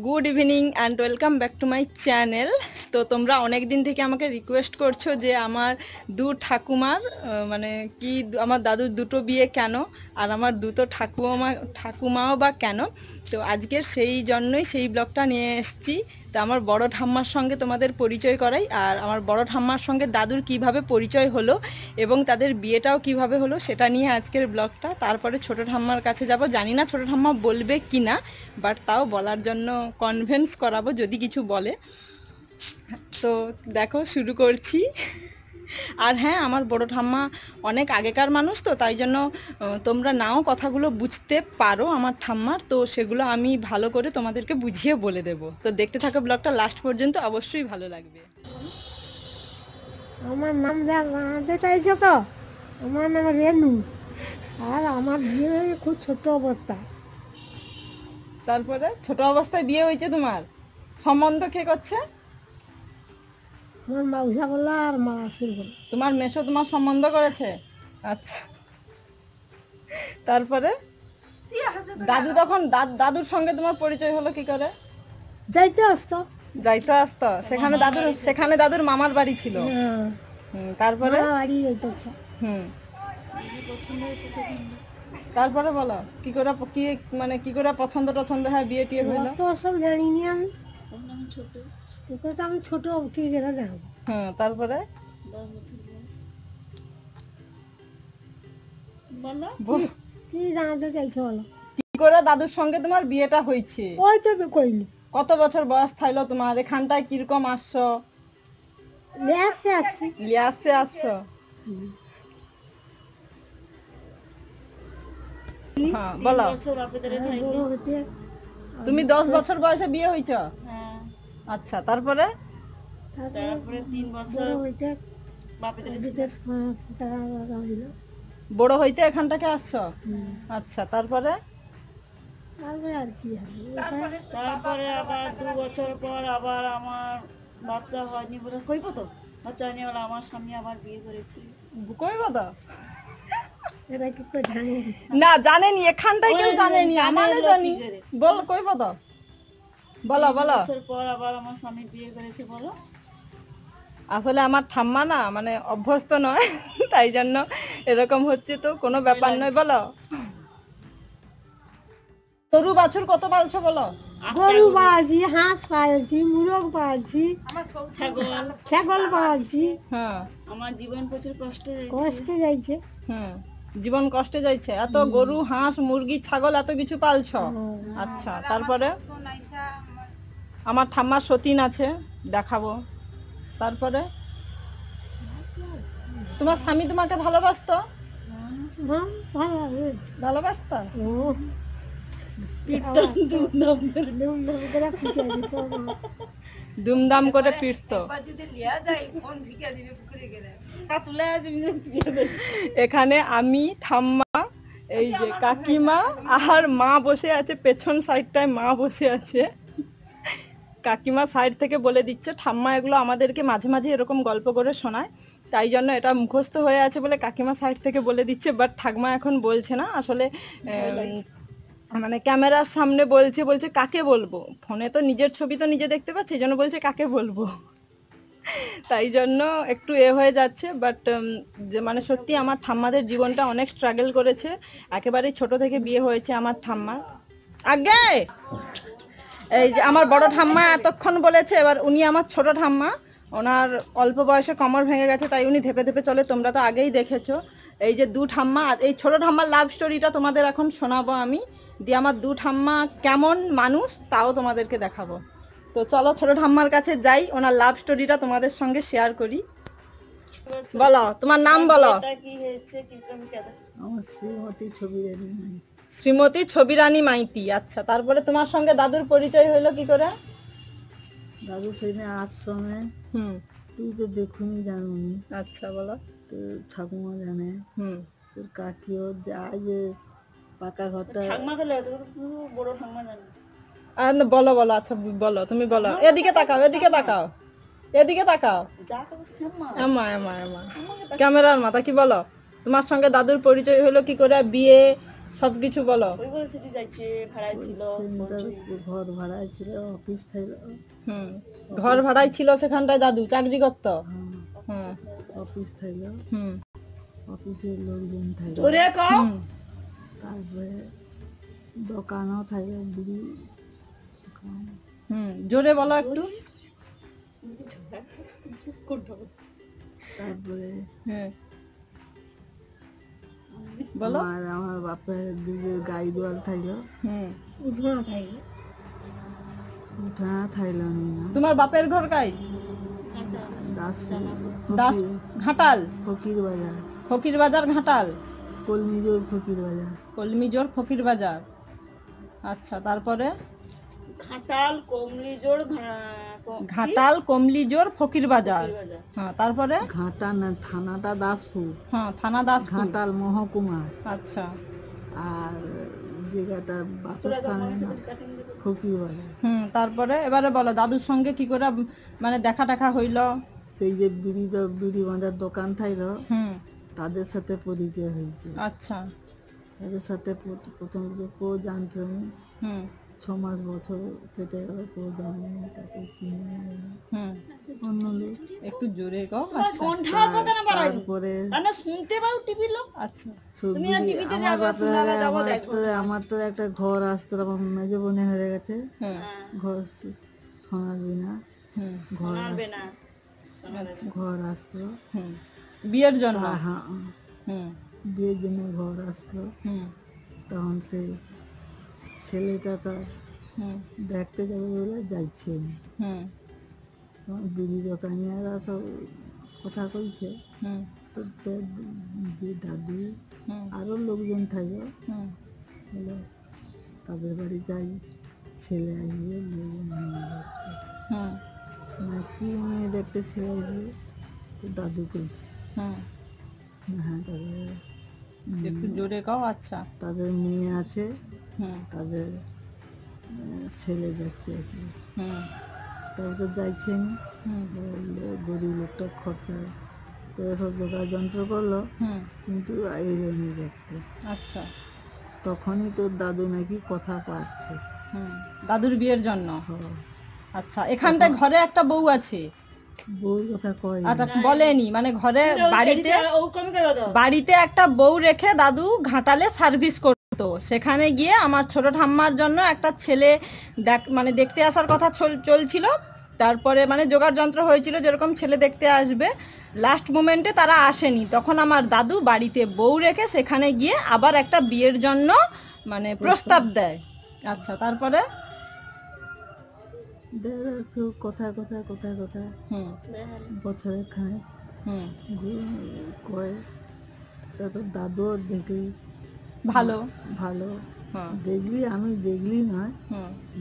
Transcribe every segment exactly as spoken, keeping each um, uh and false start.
Good evening and welcome back to my channel. तो तुम्हारा अनेक दिन थेके आमाके रिक्वेस्ट करछो जे आमार दो ठाकुमार माने कि आमार दादुर दुटो बिये केनो और आमार दुटो ठाकुमा ठाकुमाओ बा केनो। तो आजकेर सेई जन्नोई सेई ब्लगटा निये एसेछि। तो आमार बड़ो ठाम्मार संगे तोमादेर परिचय कराई और आमार बड़ो ठाम्मार संगे दादुर किभाबे परिचय हलो एबं तादेर बियेटाओ किभाबे हलो सेटा निये आजकेर ब्लगटा। तारपरे छोटो ठाम्मार काछे जाबो, जानि ना छोटो ठाम्मा बोलबे किना, बाट ताओ बलार जन्नो कनभिन्स कराबो जदि किछु बोले। तो देखो शुरू करछि। और हाँ, आमार बड़ो ठाम्मा अनेक आगेकार मानुष तो ताई जन्नो तोमरा नाओ कथागुलो बुझते पारो आमार ठाम्मार, तो सेगुलो आमी भालो करे तोमादेरके बुझिए बोले देबो। तो देखते थाको ब्लगटा लास्ट पर्यन्त, अवश्यई भालो लागबे। आमार नाम जानते चाइछो तो? आमार नाम रेनू और आमार बिये खूब छोट अवस्थाय। तारपरे छोट अवस्थाय बिये होयेछे तोमार? सम्बन्ध के करछे? আমার মাউসা বলা আর মাসির বলা। তোমার মেশো তোমার সম্বন্ধ করেছে? আচ্ছা, তারপরে দাদু তখন দাদুর সঙ্গে তোমার পরিচয় হলো কি করে? যাইতে আসতো যাইতে আসতো সেখানে দাদুর সেখানে দাদুর মামার বাড়ি ছিল। হ্যাঁ, তারপরে বাড়ি যাইতো। হুম, তারপরে বলো কি করে কি মানে কি করে পছন্দ পছন্দ হয় বিয়ে টিয়ে হলো? তো সব জানি নি আমি, আমি ছোট। तो कहता हम छोटे अब की करा जाओ। हाँ, तार पर है बोलो बो की जानते चल छोलो की कोरा दादुर संगे तुम्हार बियेटा होई छे? ओई तो बे कोई नहीं। কত বছর বয়স থাইলো তোমার? এখানটা কি রকম আসছো? লিয়াসে আসছি। লিয়াসে আসছো। হ্যাঁ বলো। বছর আপনাদের থাইনি তুমি दस বছর বয়সে বিয়ে হইছো? হ্যাঁ। আচ্ছা, তারপরে তারপরে तीन বছর হইতে বাপেদের সাথে ছিল। বড় হইতে এখানটাকে আসছো? আচ্ছা, তারপরে তারপরে আর কি হলো? তারপরে তারপরে আবার दो বছর পর আবার আমার বাচ্চা হয়নি বলে কইবো তো? বাচ্চা হয়নি বলে আমার স্বামী আবার বিয়ে করেছে। কইবো তো? এরা কি কই জানে না? জানে নি, এখানটাই কেউ জানে নি, আমারে জানি। বল কইবো তো? বলো বলো। বছর পর আবার আমার স্বামী বিয়ে করেছে। বলো। আসলে আমার ঠাম্মা না মানে অভ্যস্ত নয়, তাই জন্য এরকম হচ্ছে। তো কোনো ব্যাপার নয়। বলো। গরু বাছুর কত পালছো বলো? গরু বাজি, হাঁস পালছি, মুরগ পালছি, আমার ছাগল ছাগল পালছি। হ্যাঁ, আমার জীবন প্রচুর কষ্টে যাচ্ছে। কষ্টে যাচ্ছে। হ্যাঁ, জীবন কষ্টে যাচ্ছে। এত গরু হাঁস মুরগি ছাগল এত কিছু পালছো। আচ্ছা, তারপরে আমার ঠাম্মার সতীন আছে, দেখাবো। তারপরে তোমার স্বামী তোমাকে ভালোবাসতো? ভালোবাসতো। দুমদাম করে পিটতো। এখানে আমি ঠাম্মা এই যে কাকিমা আর মা বসে আছে, পেছন সাইডটায় মা বসে আছে। কাকিমা সাইড থেকে বলে দিচ্ছে। ঠাম্মা এগুলো আমাদেরকে মাঝে মাঝে এরকম গল্প করে শোনায়, তাই জন্য এটা মুখস্থ হয়ে আছে বলে কাকিমা সাইড থেকে বলে দিচ্ছে। বাট ঠাকমা এখন বলছে না, আসলে মানে ক্যামেরার সামনে বলছে। বলছে কাকে বলবো? ফোনে তো নিজের ছবি তো নিজে দেখতে পাচ্ছি, এই জন্য বলছে কাকে বলবো, তাই জন্য একটু এ হয়ে যাচ্ছে। বাট যে মানে সত্যি আমার ঠাম্মাদের জীবনটা অনেক স্ট্রাগল করেছে। একেবারে ছোট থেকে বিয়ে হয়েছে আমার ঠাম্মা। আগে এই যে আমার বড় ঠাম্মা এতক্ষণ বলেছে, এবার উনি আমার ছোট ঠাম্মা, ওনার অল্প বয়সে কমর ভেঙে গেছে, তাই উনি ধেপে ধেপে চলে। তোমরা তো আগেই দেখেছো। এই যে দু ঠাম্মা, এই ছোট ঠাম্মার লাভ স্টোরিটা তোমাদের এখন শোনাবো আমি, দিয়ে আমার দু ঠাম্মা কেমন মানুষ তাও তোমাদেরকে দেখাবো। তো চলো ছোট ঠাম্মার কাছে যাই, ওনার লাভ স্টোরিটা তোমাদের সঙ্গে শেয়ার করি। বলো তোমার নাম বলো। শ্রীমতী ছবিরানী মাইতি। আচ্ছা, তারপরে তোমার সঙ্গে দাদুর পরিচয় হলো কি করে? দাদু সেদিন আশ্রমে। হুম, তুই তো দেখুনি জানুনি। আচ্ছা, বলো। তো ঠাকুমা জানে। হুম, তোর কাকিও যায় যে পাকা ঘরটা ঠাকুমা গেলে বড় ঠাকুমা জানে। আর বলো বলো। আচ্ছা বলো, তুমি বলো। এদিকে তাকাও, এদিকে তাকাও, এদিকে তাকাও। যা তো শ্যামা আমা আমা আমা ক্যামেরার মাথা। কি বলো? তোমার সঙ্গে দাদুর পরিচয় হলো কি করে? বিয়ে, सब किछु বলো ওই বলছে যে যাইছে ভাড়ায় ছিল ঘর ভাড়ায় ছিল অফিস ছিল হুম ঘর ভাড়ায় ছিল সেখানটায় দাদু চাকরি করত হুম অফিস ছিল হুম অফিসে লোকজন ছিল ওরে কও তারপরে দোকানও ছিল বুড়ি হুম জোরে বলো একটু কোনটা তারপরে হ্যাঁ বলো আমার আমার বাপের দুধের গাই দোয়াল থাইলো হুম উঠনা থাইলো উঠনা থাইলো তোমার বাপের ঘর কাই দাস দাস ঘাটাল ফকির বাজার ফকির বাজার ঘাটাল কলমিজোর ফকির বাজার কলমিজোর ফকির বাজার আচ্ছা তারপরে ঘাটাল কমলিজোর ঘাটাল কমলিজোর ফকির বাজার হ্যাঁ তারপরে ঘাটা না থানাটা দাসপুর হ্যাঁ থানা দাসপুর ঘাটাল মহকুমা আচ্ছা আর জায়গাটা বাসস্থান ফকির বাজার হুম তারপরে এবারে বলো দাদুর সঙ্গে কি করে মানে দেখা টাকা হইলো সেই যে বিড়ি বিড়ি বাঁধার দোকান থাইলো হুম তাদের সাথে পরিচয় হয়েছে আচ্ছা তাদের সাথে প্রথম কো জানতাম হুম ছমাস বছর কেটে গেল কেউ জানে না তাকে চিনি একটু জোরে কম তারপরে আমার তো একটা ঘর আসতো আমার মেজো বোনে হয়ে গেছে ঘর শোনাবি না ঘর ঘর আসতো বিয়ের জন্য হ্যাঁ বিয়ের জন্য ঘর আসতো তখন সে ছেলেটা তার দেখতে যাবে বলে যাইছে তোমার বিড়ি দোকানিয়ারা সব কথা কইছে যে দাদু আরও লোকজন থাকে বলে তাদের বাড়ি যাই ছেলে আসবে লোকজন মেয়ে দেখতে না কি মেয়ে দেখতে ছেলে আসবে তো দাদু কইছে হ্যাঁ তাদের একটু জোরে কাও আচ্ছা তাদের মেয়ে আছে তাদের ছেলে দেখতে আসবে তবে তো যাইছেন গরিব লোকটা খরচা করে সব জোগাড় যন্ত্র করলো কিন্তু এলো নি দেখতে আচ্ছা তখনই তোর দাদু নাকি কথা পাচ্ছে দাদুর বিয়ের জন্য আচ্ছা এখানটা ঘরে একটা বউ আছে বউর কথা কয় আচ্ছা বলেনি মানে ঘরে বাড়িতে বাড়িতে একটা বউ রেখে দাদু ঘাটালে সার্ভিস করে তো সেখানে গিয়ে আমার ছোট ঠাম্মার জন্য একটা ছেলে দেখ মানে দেখতে আসার কথা চলছিল তারপরে মানে জোগাড় যন্ত্র হয়েছিল যেরকম ছেলে দেখতে আসবে লাস্ট মোমেন্টে তারা আসেনি তখন আমার দাদু বাড়িতে বউ রেখে সেখানে গিয়ে আবার একটা বিয়ের জন্য মানে প্রস্তাব দেয় আচ্ছা তারপরে কথা কথা কথা কথা হুম বছরের খানে হুম কয় তা তো দাদু দেখলি ভালো ভালো দেখলি আমি দেখলি নয়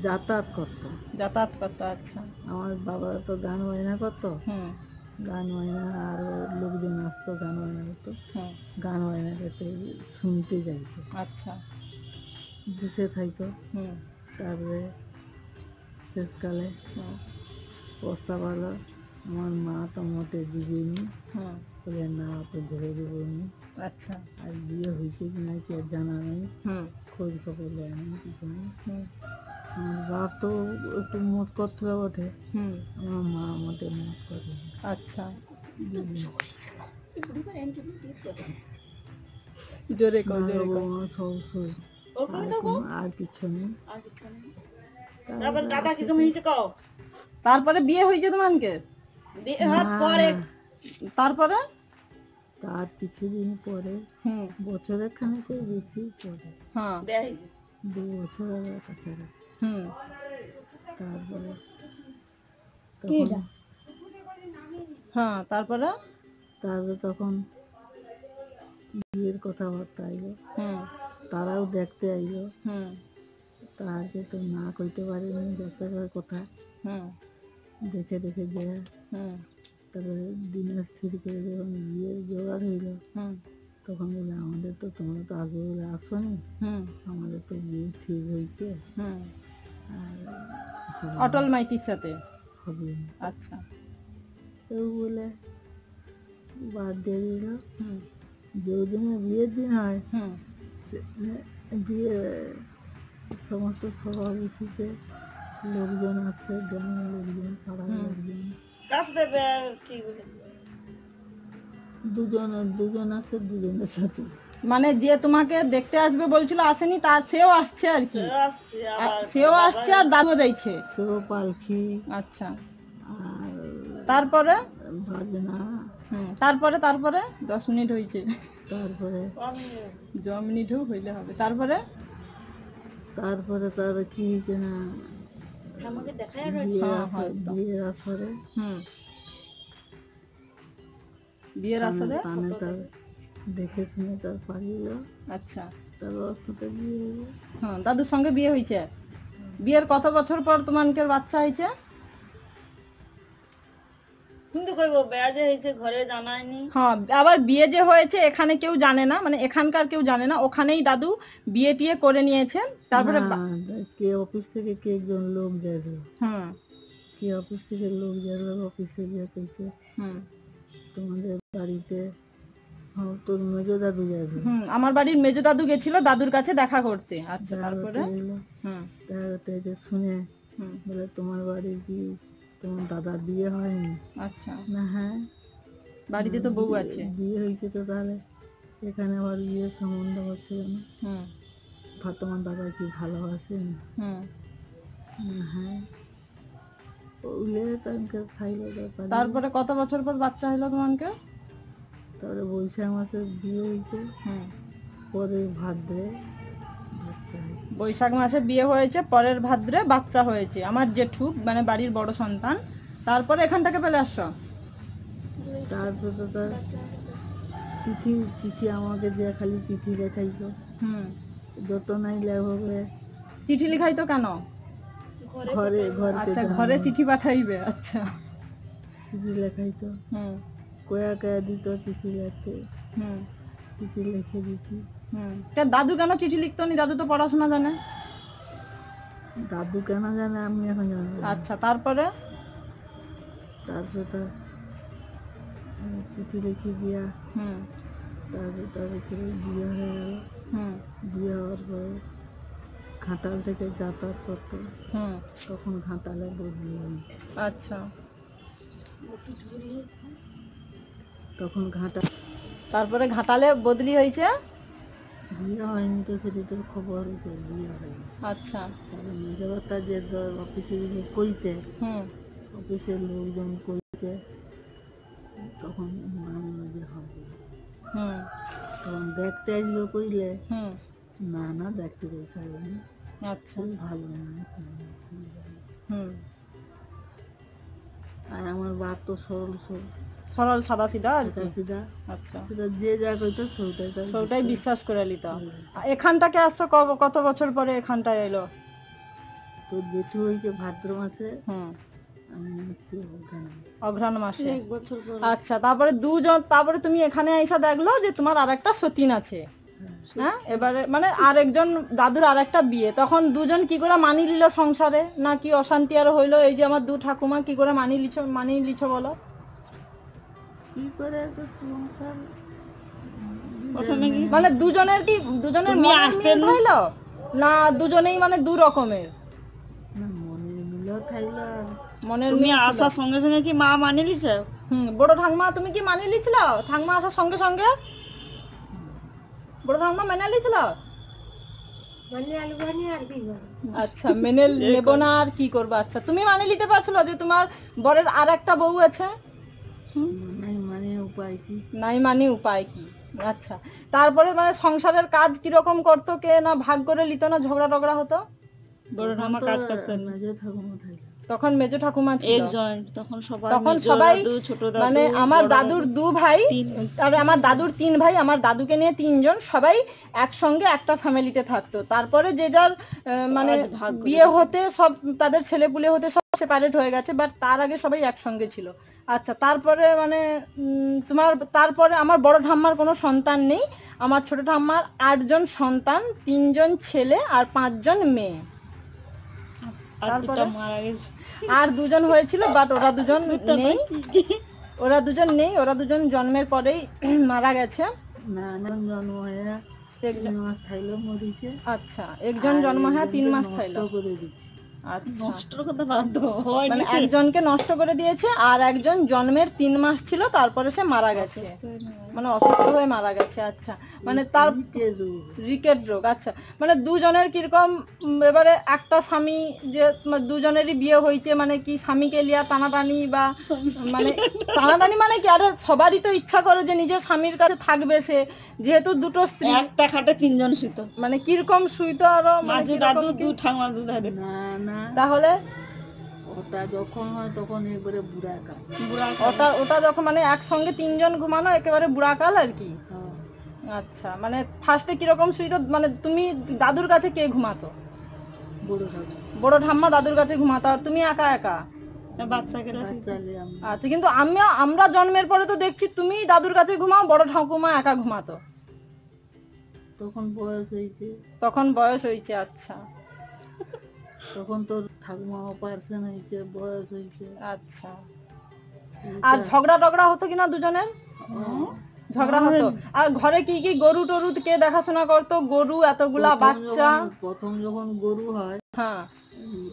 যাতায়াত করতো যাতায়াত করতো আচ্ছা আমার বাবা তো গান বাজনা করতো গান বাজনা আর লোকজন আসতো গান বাজনা করতো গান বাজনা করতে শুনতে যাইতো আচ্ছা বসে থাকতো তারপরে শেষকালে প্রস্তাব হলো আমার মা তো মোটে দিদিনি বলে না তো ধরে দেবনি আচ্ছা আর বিয়ে হয়েছে কি না কি আর জানা নেই খোঁজ খবর দেয় না কিছু নেই আমার বাপ তো একটু মত করছিল বটে আমার মা মোটে মত করে আচ্ছা জোরে সব সব আর কিছু নেই তারপরে বিয়ে হয়েছে তোমাকে তারপরে তার কিছুদিন পরে বছরের খানিক বেশি পরে দু বছরের কাছাকাছি তারপরে হ্যাঁ তারপরে তারপরে তখন বিয়ের কথাবার্তা আইলো তারাও দেখতে আইলো তারকে তো না কইতে পারিনি দেখতে কথা দেখে দেখে দেয়া তারপরে দিনে স্থির করে যখন বিয়ে জোগাড় হইল তখন বলে আমাদের তো তোমরা তো আগে বলে আসোনি আমাদের তো বিয়ে ঠিক হয়েছে আর অটল মাইতির সাথে হবে আচ্ছা কেউ বলে বাদ দিয়ে দিল যেদিনে বিয়ের দিন হয় দিয়ে সমস্ত সভাপতিতে লোকজন আছে, গ্রামের লোকজন, পাড়ার লোকজন, কাজ দেবে ঠিক হয়েছে। দুজনে দুজন আছে, দুজনের সাথে মানে যে তোমাকে দেখতে আসবে বলছিল আসেনি, তার সেও আসছে আর কি, সেও আসছে আর দানও যাইছে, সেও পালকি। আচ্ছা, আর তারপরে ভাগনা। হুম, তারপরে তারপরে দশ মিনিট হয়েছে, তারপরে জ মিনিটও হইলে হবে। তারপরে তারপরে তার কি জানা আমাকে দেখায় বিয়ের আসরে। হুম, বিয়ের আসরে দেখে শুনে তার পালিল। আচ্ছা, দাদুর সাথে বিয়ে। হ্যাঁ, দাদুর সঙ্গে বিয়ে হয়েছে। বিয়ের কত বছর পর তোমাকে বাচ্চা হয়েছে? কিন্তু কইব বিয়ে যে হয়েছে ঘরে জানায়নি। হ্যাঁ, আবার বিয়ে যে হয়েছে এখানে কেউ জানে না, মানে এখানকার কেউ জানে না, ওখানেই দাদু বিয়ে টিয়ে করে নিয়েছেন। তারপরে কে অফিস থেকে কে একজন লোক যাবে। হ্যাঁ, কে অফিস থেকে লোক যাবে, অফিসে বিয়ে করেছে। হুম, তোমাদের বাড়িতে। হ্যাঁ, তোর মেজো দাদু যাবে। হুম, আমার বাড়ির মেজো দাদু গেছিল দাদুর কাছে দেখা করতে। আচ্ছা, তারপরে? হুম, তারপরে যে শুনে বলে তোমার বাড়ির কি তোমার দাদা বিয়ে হয়নি? আচ্ছা, না। হ্যাঁ, বাড়িতে তো বউ আছে, বিয়ে হয়েছে তো, তাহলে এখানে আবার বিয়ে সম্বন্ধ হচ্ছে কেন? হুম, তোমার দাদা কি ভালোবাসেন? হুম, হ্যাঁ। তারপরে কত বছর পর বাচ্চা হলো তোমাকে? তারপরে বৈশাখ মাসে বিয়ে হয়েছে। হুম, পরের ভাদ্রে বাচ্চা হয়েছে। বৈশাখ মাসে বিয়ে হয়েছে, পরের ভাদ্রে বাচ্চা হয়েছে। আমার জেঠু মানে বাড়ির বড় সন্তান। তারপরে এখানটাকে পেলে আসছো? তারপরে তো তার চিঠি চিঠি আমাকে দেয়া, খালি চিঠি লেখাইতো। হুম, যত নাই লেখবে চিঠি লেখাইতো কেন? ঘরে ঘরে। আচ্ছা, ঘরে চিঠি পাঠাইবে। আচ্ছা, চিঠি লেখাইতো। হুম, কয়া কয়া দিত চিঠি লিখতে। হুম, চিঠি লিখে দিত। হুম, তা দাদু কেন চিঠি লিখতো নি? দাদু তো পড়াশোনা জানে। দাদু কেন জানে আমি এখন জানি। আচ্ছা, তারপরে? তারপরে তো চিঠি লিখে দিয়া। হুম, তারপরে তারপরে বিয়ে হয়ে গেল। হুম, বিয়ে হওয়ার পরে ঘাটাল থেকে যাতায়াত করতো। হুম, তখন ঘাটালে বদলি। আচ্ছা, তখন ঘাটাল। তারপরে ঘাটালে বদলি হয়েছে। বিয়ে হয়নি তো, সেটি তোর খবর হয়েছে বিয়ে হয়নি। আচ্ছা, মেজবার্তা যে অফিসে কইতে। হুম, অফিসের লোকজন কইতে তখন মাঝে মাঝে হবে। হুম, তখন দেখতে আসবে কইলে। হুম, না না দেখতে যেতে হবে না। আচ্ছা, ভালো না। হুম, আর আমার বাপ তো সরল সরল সরল সাদা সিধা আর সিধা। আচ্ছা, সেটা যে যা কইতো সেটাই সেটাই বিশ্বাস করে নিত। এখানটাকে আসছো কত বছর পরে? এখানটা এলো তো জেঠু হয়েছে ভাদ্র মাসে। হুম, অঘ্রাণ মাসে এক বছর পর। আচ্ছা, তারপরে দুজন। তারপরে তুমি এখানে আইসা দেখলো যে তোমার আর একটা সতীন আছে। হ্যাঁ, এবারে মানে আরেকজন দাদুর আর একটা বিয়ে। তখন দুজন কি করে মানি নিল সংসারে? না কি অশান্তি আর হইলো? এই যে আমার দু ঠাকুমা কি করে মানি লিছ মানি লিছ বলো কি করে সংসার? মানে দুজনের কি দুজনের মিল হইলো না? দুজনেই মানে দু রকমের মনের মিল থাইলো। মনের মিল আসার সঙ্গে সঙ্গে কি মা মানি লিছে? হুম, বড় ঠাকুমা তুমি কি মানি লিছিল? ঠাকুমা আসার সঙ্গে সঙ্গে বড় ঠাকুমা মেনে লিছিল। আচ্ছা, মেনে নেব না আর কি করবো। আচ্ছা, তুমি মানি নিতে পারছিল যে তোমার বরের আর একটা বউ আছে? নাই মানে উপায় কি? আচ্ছা, তারপরে মানে সংসারের কাজ কিরকম করতো? কে না ভাগ করে লিত? না ঝগড়া টগড়া হতো? বড় ঠাকুমা কাজ করতেন, মেজো ঠাকুমা থাকে। তখন মেজো ঠাকুমা ছিল। তখন সবাই মানে আমার দাদুর দু ভাই আর আমার দাদুর তিন ভাই, আমার দাদুকে নিয়ে তিনজন, সবাই একসঙ্গে একটা ফ্যামিলিতে থাকতো। তারপরে যে যার মানে বিয়ে হতে সব তাদের ছেলে পুলে হতে সব সেপারেট হয়ে গেছে, বাট তার আগে সবাই একসঙ্গে ছিল। আচ্ছা, তারপরে মানে তোমার তারপরে আমার বড় ঠাম্মার কোনো সন্তান নেই। আমার ছোট ঠাম্মার আটজন সন্তান, তিনজন ছেলে আর পাঁচজন মেয়ে। তারপরে আর দুজন হয়েছিল, বাট ওরা দুজন নেই ওরা দুজন নেই ওরা দুজন জন্মের পরেই মারা গেছে। না, জন্ম হয়ে আচ্ছা একজন জন্ম হয় তিন মাস খাইলো নষ্ট করতে বাধ্য হয় মানে একজনকে নষ্ট করে দিয়েছে আর একজন জন্মের তিন মাস ছিল তারপরে সে মারা গেছে মানে অসুস্থ হয়ে মারা গেছে। আচ্ছা মানে তার রিকেট রোগ। আচ্ছা মানে দুজনের কিরকম এবারে একটা স্বামী যে দুজনেরই বিয়ে হয়েছে মানে কি স্বামীকে লিয়া টানাটানি বা মানে টানাটানি মানে কি আরে সবারই তো ইচ্ছা করে যে নিজের স্বামীর কাছে থাকবে সে যেহেতু দুটো স্ত্রী একটা খাটে তিনজন শুইতো মানে কিরকম শুইতো আরো মাঝে দাদু দু ঠাঙ্গা দু ধারে না না তাহলে ওটা যখন হয় তখন একবারে বুড়া কাল বুড়া ওটা ওটা যখন মানে একসঙ্গে তিনজন ঘুমানো একেবারে বুড়া কাল আর কি। আচ্ছা মানে ফার্স্টে কিরকম শুইতো মানে তুমি দাদুর কাছে কে ঘুমাতো? বড় ঠাম্মা বড় ঠাম্মা দাদুর কাছে ঘুমাতো আর তুমি একা একা বাচ্চা কেলা শুইতালি। আচ্ছা কিন্তু আমি আমরা জন্মের পরে তো দেখছি তুমি দাদুর কাছে ঘুমাও বড় ঠাকুমা একা ঘুমাতো তখন বয়স হয়েছে তখন বয়স হয়েছে। আচ্ছা তখন তো ঠাকুমা অপারেশন হয়েছে বয়স হয়েছে। আচ্ছা আর ঝগড়া টগড়া হতো কিনা দুজনের? ঝগড়া হতো। আর ঘরে কি কি গরু টরু কে দেখাশোনা করতো? গরু এতগুলা বাচ্চা প্রথম যখন গরু হয় হ্যাঁ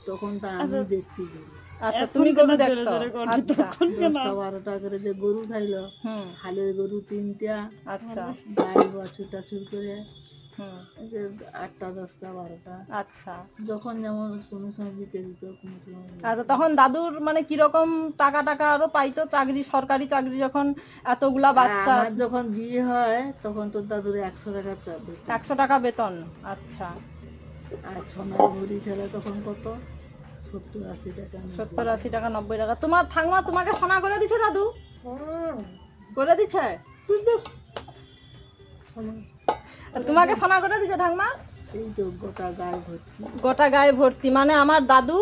তখন তা আমি দেখতে যাই। আচ্ছা তুমি গরু দেখতো? আচ্ছা বারোটা করে যে গরু খাইলো হালের গরু তিনটা আচ্ছা গাই বাছুরটা শুরু করে আটটা দশটা বারোটা। আচ্ছা যখন যেমন কোনো সময় বিকে দিত। আচ্ছা তখন দাদুর মানে কিরকম টাকা টাকা আরো পাইতো? চাকরি সরকারি চাকরি যখন এতগুলা বাচ্চা যখন বিয়ে হয় তখন তো দাদুর একশো টাকা একশো টাকা বেতন। আচ্ছা আর সোনার ঘড়ি খেলে তখন কত সত্তর আশি টাকা সত্তর আশি টাকা নব্বই টাকা। তোমার ঠাকুমা তোমাকে সোনা করে দিছে দাদু করে দিছে তোমাকে সোনা করে দিছে ঠাকুমা? এই তো গোটা গায়ে ভর্তি গোটা গায়ে ভর্তি মানে আমার দাদু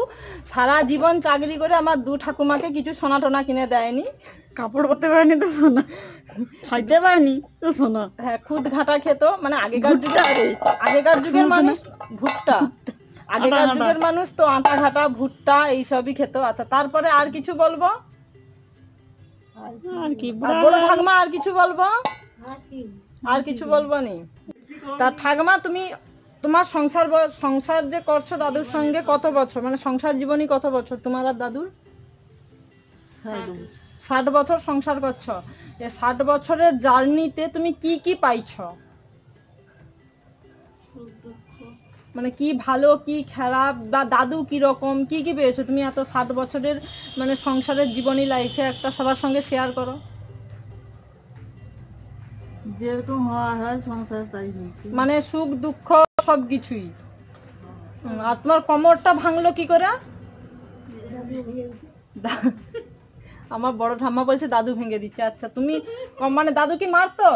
সারা জীবন চাকরি করে আমার দু ঠাকুমাকে কিছু সোনা টোনা কিনে দেয়নি কাপড় পরতে পারেনি তো সোনা খাইতে পারেনি তো সোনা হ্যাঁ খুদ ঘাটা খেত মানে আগেকার যুগে আগেকার যুগের মানুষ ভুট্টা আগেকার যুগের মানুষ তো আটা ঘাটা ভুট্টা এইসবই খেত। আচ্ছা তারপরে আর কিছু বলবো আর কি বড় ঠাকুমা আর কিছু বলবো আর কিছু বলবো নি? তা ঠাকুমা তুমি তোমার সংসার সংসার যে করছো দাদুর সঙ্গে কত বছর মানে সংসার জীবনই কত বছর তোমার আর দাদুর? ষাট বছর সংসার করছো। এই ষাট বছরের জার্নিতে তুমি কি কি পাইছো মানে কি ভালো কি খারাপ বা দাদু কিরকম কি কি পেয়েছো তুমি এত ষাট বছরের মানে সংসারের জীবনী লাইফে একটা সবার সঙ্গে শেয়ার করো। যেরকম হওয়ার হয় সংসার তাই হয়েছে মানে সুখ দুঃখ সবকিছুই। আর তোমার কোমরটা ভাঙলো কি করে? আমার বড় ঠাম্মা বলছে দাদু ভেঙে দিচ্ছে। আচ্ছা তুমি মানে দাদু কি মারতো?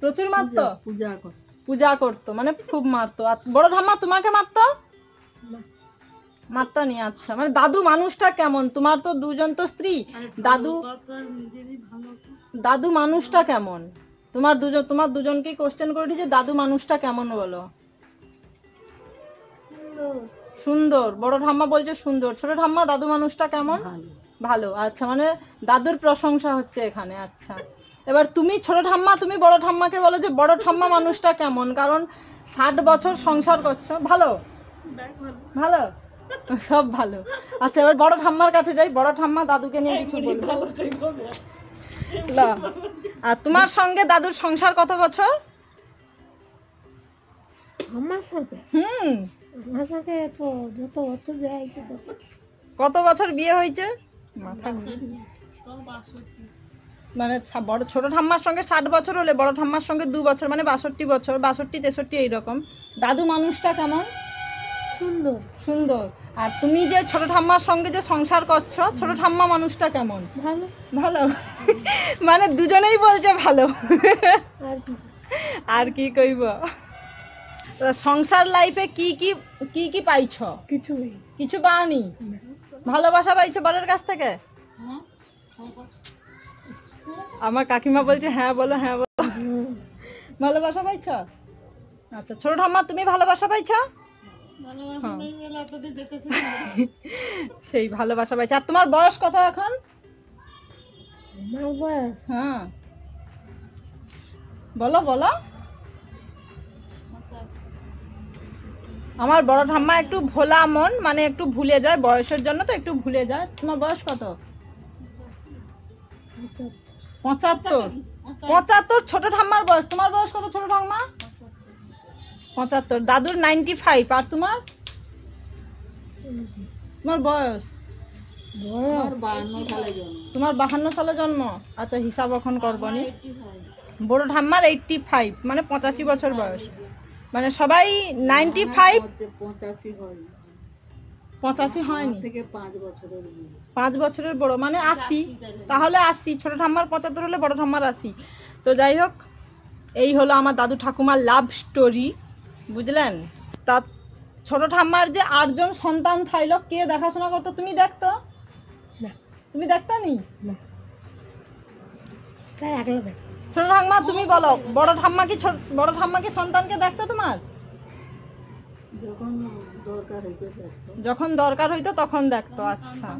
প্রচুর মারতো পূজা করতো পূজা করতো মানে খুব মারতো। আর বড় ঠাম্মা তোমাকে মারতো? মারতো নি। আচ্ছা মানে দাদু মানুষটা কেমন? তোমার তো দুজন তো স্ত্রী দাদু দাদু মানুষটা কেমন? তোমার দুজন তোমার দুজনকে কোশ্চেন করেছি যে দাদু মানুষটা কেমন বলো? সুন্দর। বড় ঠাম্মা বলছে সুন্দর। ছোট ঠাম্মা দাদু মানুষটা কেমন? ভালো। আচ্ছা মানে দাদুর প্রশংসা হচ্ছে এখানে। আচ্ছা এবার তুমি ছোট ঠাম্মা তুমি বড় ঠাম্মাকে বলো যে বড় ঠাম্মা মানুষটা কেমন কারণ ষাট বছর সংসার করছো। ভালো ভালো সব ভালো। আচ্ছা এবার বড় ঠাম্মার কাছে যাই। বড় ঠাম্মা দাদুকে নিয়ে কিছু বলবো। আর তোমার সঙ্গে দাদুর সংসার কত বছর? হুম কত বছর বিয়ে হয়েছে? মানে বড় ছোট ঠাম্মার সঙ্গে ষাট বছর হলে বড় ঠাম্মার সঙ্গে দু বছর মানে বাষট্টি বছর বাষট্টি তেষট্টি এইরকম। দাদু মানুষটা কেমন? সুন্দর সুন্দর। আর তুমি যে ছোট ঠাম্মার সঙ্গে যে সংসার করছো ছোট ঠাম্মা মানুষটা কেমন? ভালো ভালো মানে দুজনেই বলছে ভালো। আর কি কইব সংসার লাইফে কি কি কি কি পাইছো? কিছু কিছু পাওনি। ভালোবাসা পাইছো বরের কাছ থেকে? আমার কাকিমা বলছে হ্যাঁ বলো হ্যাঁ বলো ভালোবাসা পাইছো। আচ্ছা ছোট ঠাম্মা তুমি ভালোবাসা পাইছো? সেই ভালোবাসা পাইছো। আর তোমার বয়স কত এখন? বলো বলো আমার বড় ঠাম্মা একটু ভোলা মন, মানে একটু ভুলে যায় বয়সের জন্য, তো একটু ভুলে যায়। তোমার বয়স কত? পঁচাত্তর। পঁচাত্তর ছোট ঠাম্মার বয়স। তোমার বয়স কত ছোট ঠাম্মা? পঁচাত্তর। দাদুর নাইনটি ফাইভ। আর তোমার? তোমার বয়স? তোমার বাহান্ন সালে জন্ম। আচ্ছা হিসাব এখন করবনি। বড় ঠাম্মার এইটটি ফাইভ মানে পঁচাশি বছর বয়স। মানে সবাই নাইনটি ফাইভ পঁচাশি হয়নি, পাঁচ বছরের বড় মানে আশি। তাহলে আশি, ছোট ঠাম্মার পঁচাত্তর হলে বড় ঠাম্মার আশি। তো যাই হোক, এই হলো আমার দাদু ঠাকুমার লাভ স্টোরি, বুঝলেন। তা ছোট ঠাম্মার যে আটজন সন্তান থাইল, কে দেখাশোনা করতো? তুমি দেখতো? তুমি দেখতো নি? ছোট ঠাম্মা তুমি বলো, বড় ঠাম্মা কি বড় ঠাম্মা কি সন্তানকে দেখতো? তোমার যখন দরকার হইতো তখন দেখতো। আচ্ছা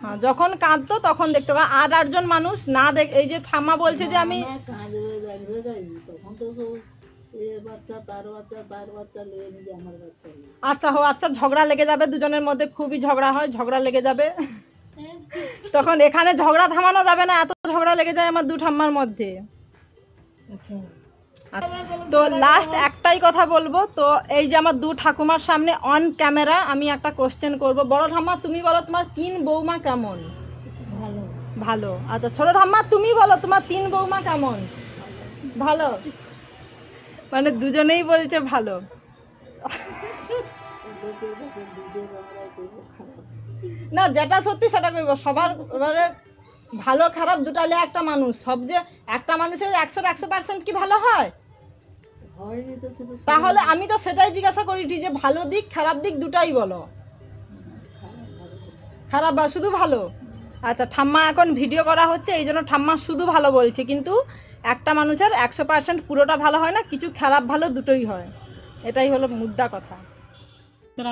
হ্যাঁ, যখন কাঁদতো তখন দেখতো। আর আটজন মানুষ না দেখ, এই যে ঠাম্মা বলছে যে আমি আচ্ছা হো আচ্ছা ঝগড়া লেগে যাবে দুজনের মধ্যে, খুবই ঝগড়া হয়, ঝগড়া লেগে যাবে তখন। এখানে ঝগড়া থামানো যাবে না, এত ঝগড়া লেগে যায় আমার দু ঠাম্মার মধ্যে। তো লাস্ট একটাই কথা বলবো, তো এই যে আমার দু ঠাকুমার সামনে অন ক্যামেরা আমি একটা কোশ্চেন করব। বড় ঠাম্মা তুমি বলো তোমার তিন বৌমা কেমন? ভালো। ভালো। আচ্ছা ছোট ঠাম্মা তুমি বলো তোমার তিন বৌমা কেমন? ভালো। মানে দুজনেই বলছে ভালো। না যেটা সত্যি সেটা কইব, সবার ভালো খারাপ দুটালে একটা মানুষ, সব যে একটা মানুষের একশো একশো পার্সেন্ট কি ভালো হয়? তাহলে আমি তো সেটাই জিজ্ঞাসা করিটি যে ভালো দিক খারাপ দিক দুটাই বলো। খারাপ বা শুধু ভালো? আচ্ছা ঠাম্মা এখন ভিডিও করা হচ্ছে এই জন্য ঠাম্মা শুধু ভালো বলছে, কিন্তু একটা মানুষের একশো পার্সেন্ট পুরোটা ভালো হয় না, কিছু খারাপ ভালো দুটোই হয়, এটাই হলো মুদ্রা কথা।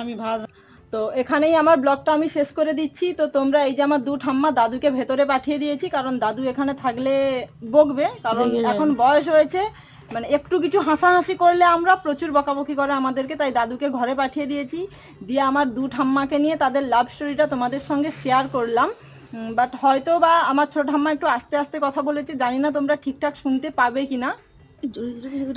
আমি ভালো। তো এখানেই আমার ব্লগটা আমি শেষ করে দিচ্ছি। তো তোমরা এই যে আমার দু ঠাম্মা, দাদুকে ভেতরে পাঠিয়ে দিয়েছি কারণ দাদু এখানে থাকলে বকবে, কারণ এখন বয়স হয়েছে, মানে একটু কিছু হাসাহাসি করলে আমরা প্রচুর বকাবকি করে আমাদেরকে, তাই দাদুকে ঘরে পাঠিয়ে দিয়েছি। দিয়ে আমার দু ঠাম্মাকে নিয়ে তাদের লাভ স্টোরিটা তোমাদের সঙ্গে শেয়ার করলাম। বাট হয়তো বা আমার ছোট ঠাম্মা একটু আস্তে আস্তে কথা বলেছে, জানি না তোমরা ঠিকঠাক শুনতে পাবে কি না।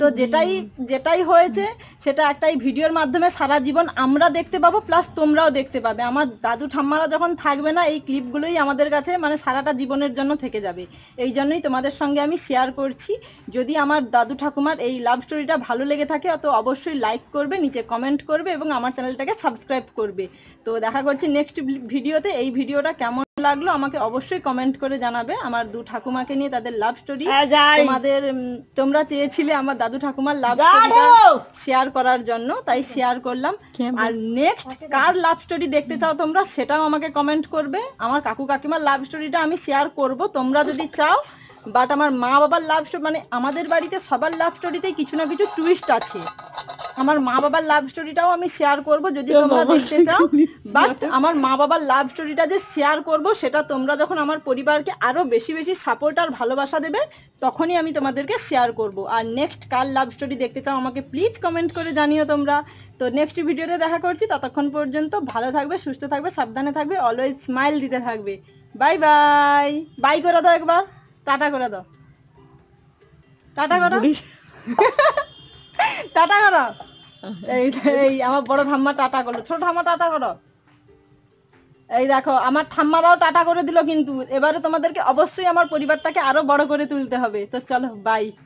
তো যেটাই যেটাই হয়েছে সেটা একটাই ভিডিওর মাধ্যমে সারা জীবন আমরা দেখতে পাবো, প্লাস তোমরাও দেখতে পাবে। আমার দাদু ঠাম্মারা যখন থাকবে না এই ক্লিপগুলোই আমাদের কাছে মানে সারাটা জীবনের জন্য থেকে যাবে, এই জন্যই তোমাদের সঙ্গে আমি শেয়ার করছি। যদি আমার দাদু ঠাকুমার এই লাভ স্টোরিটা ভালো লেগে থাকে তো অবশ্যই লাইক করবে, নিচে কমেন্ট করবে এবং আমার চ্যানেলটাকে সাবস্ক্রাইব করবে। তো দেখা করছি নেক্সট ভিডিওতে। এই ভিডিওটা কেমন লাগলো আমাকে অবশ্যই কমেন্ট করে জানাবে। আমার দু ঠাকুমাকে নিয়ে তাদের লাভ স্টোরি তোমাদের, তোমরা চেয়েছিলে আমার দাদু ঠাকুমার লাভ স্টোরিটা শেয়ার করার জন্য, তাই শেয়ার করলাম। আর নেক্সট কার লাভ স্টোরি দেখতে চাও তোমরা সেটাও আমাকে কমেন্ট করবে। আমার কাকু কাকিমার লাভ স্টোরিটা আমি শেয়ার করব তোমরা যদি চাও, বাট আমার মা বাবার লাভ স্টোরি মানে আমাদের বাড়িতে সবার লাভ স্টোরিতেই কিছু না কিছু টুইস্ট আছে। আমার মা বাবার লাভ স্টোরিটাও আমি শেয়ার করব যদি তোমরা দেখতে চাও, বাট আমার মা বাবার লাভ স্টোরিটা যে শেয়ার করব সেটা তোমরা যখন আমার পরিবারকে আরও বেশি বেশি সাপোর্ট আর ভালোবাসা দেবে তখনই আমি তোমাদেরকে শেয়ার করব। আর নেক্সট কার লাভ স্টোরি দেখতে চাও আমাকে প্লিজ কমেন্ট করে জানিও তোমরা। তো নেক্সট ভিডিওতে দেখা করছি, ততক্ষণ পর্যন্ত ভালো থাকবে, সুস্থ থাকবে, সাবধানে থাকবে, অলওয়েজ স্মাইল দিতে থাকবে। Bye bye. বাই করে দাও একবার, টাটা করে দাও, টাটা করো, টাটা করো। এই এই আমার বড় ঠাম্মা টাটা করলো, ছোট ঠাম্মা টাটা করো। এই দেখো আমার ঠাম্মারাও টাটা করে দিল। কিন্তু এবারে তোমাদেরকে অবশ্যই আমার পরিবারটাকে আরো বড় করে তুলতে হবে। তো চলো বাই।